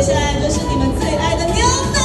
接下来就是你们最爱的牛奶。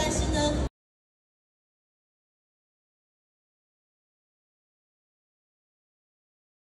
但是呢，